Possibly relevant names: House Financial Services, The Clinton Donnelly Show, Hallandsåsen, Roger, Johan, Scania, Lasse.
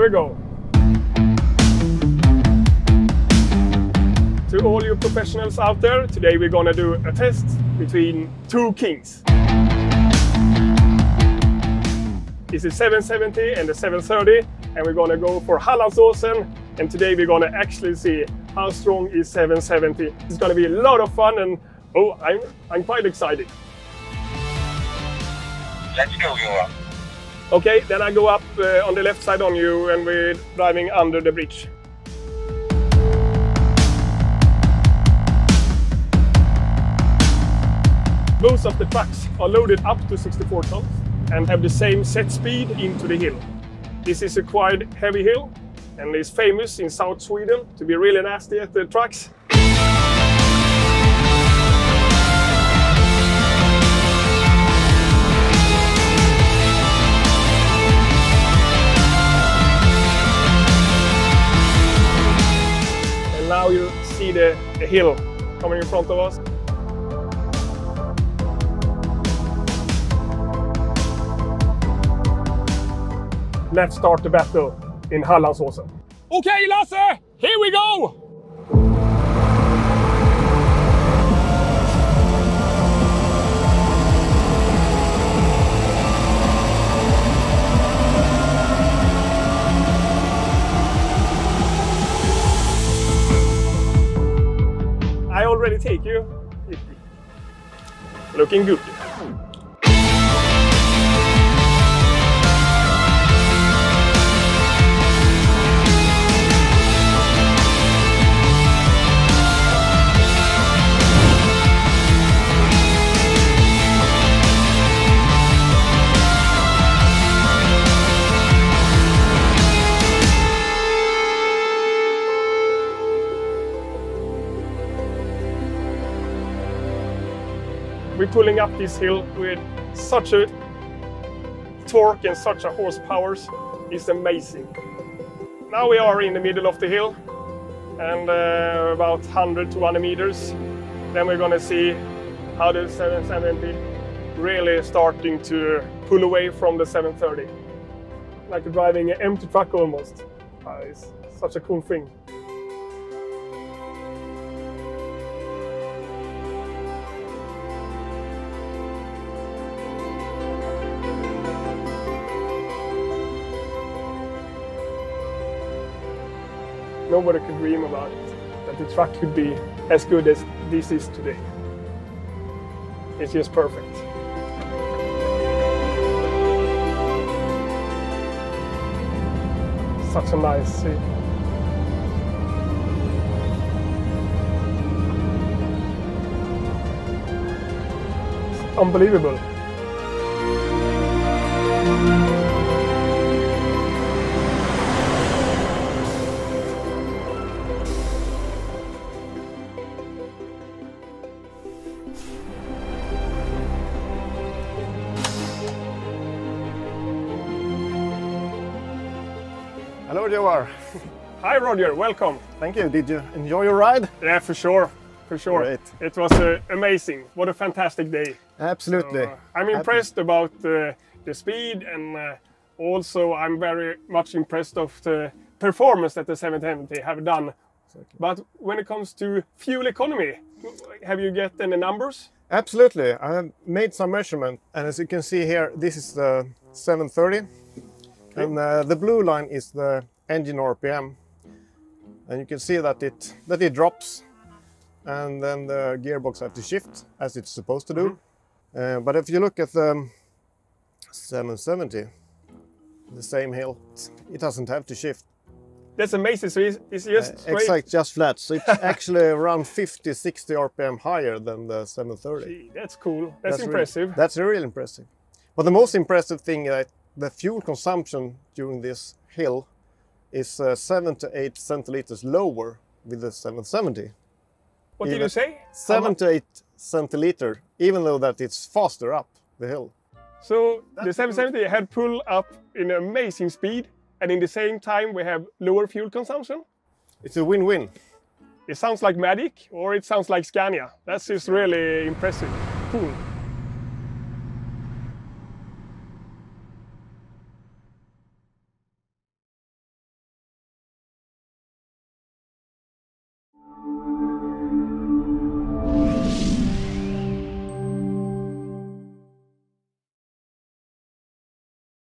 Here we go. To all you professionals out there, today we're gonna do a test between two kings. It's a 770 and a 730, and we're gonna go for Hallandsåsen, and today we're gonna actually see how strong is 770. It's gonna be a lot of fun, and oh, I'm quite excited. Let's go, Johan. Okay, then I go up on the left side on you, and we're driving under the bridge. Most of the trucks are loaded up to 64 tons and have the same set speed into the hill. This is a quite heavy hill and is famous in South Sweden to be really nasty at the trucks. And now you see the hill coming in front of us. Let's start the battle in Hallandsåsen. Okay, Lasse, here we go! I already take you. Looking good. We're pulling up this hill with such a torque and such a horsepower. It's amazing. Now we are in the middle of the hill and about 100 to 100 meters. Then we're gonna see how the 770 really starting to pull away from the 730. Like driving an empty truck almost. It's such a cool thing. Nobody could dream about it, that the truck could be as good as this is today. It's just perfect. Such a nice scene. It's unbelievable. Hello, Johan. Hi, Roger. Welcome. Thank you. Did you enjoy your ride? Yeah, for sure. For sure. Great. It was amazing. What a fantastic day. Absolutely. So, I'm impressed about the speed, and also I'm very much impressed of the performance that the 770 have done. Exactly. But when it comes to fuel economy, have you got any numbers? Absolutely. I made some measurement, and as you can see here, this is the 730. And the blue line is the engine RPM, and you can see that it drops, and then the gearbox has to shift as it's supposed to do. But if you look at the 770, the same hill, it doesn't have to shift. That's amazing. So it's just exactly, just flat. So it's actually around 50-60 RPM higher than the 730. Gee, that's cool. That's impressive. Really, that's really impressive. But the most impressive thing that the fuel consumption during this hill is 7 to 8 centiliters lower with the 770. What did you say? 7 to 8 centiliters, even though that it's faster up the hill. So the 770 had pulled up in amazing speed, and in the same time we have lower fuel consumption. It's a win-win. It sounds like magic, or it sounds like Scania. That's just really impressive. Cool.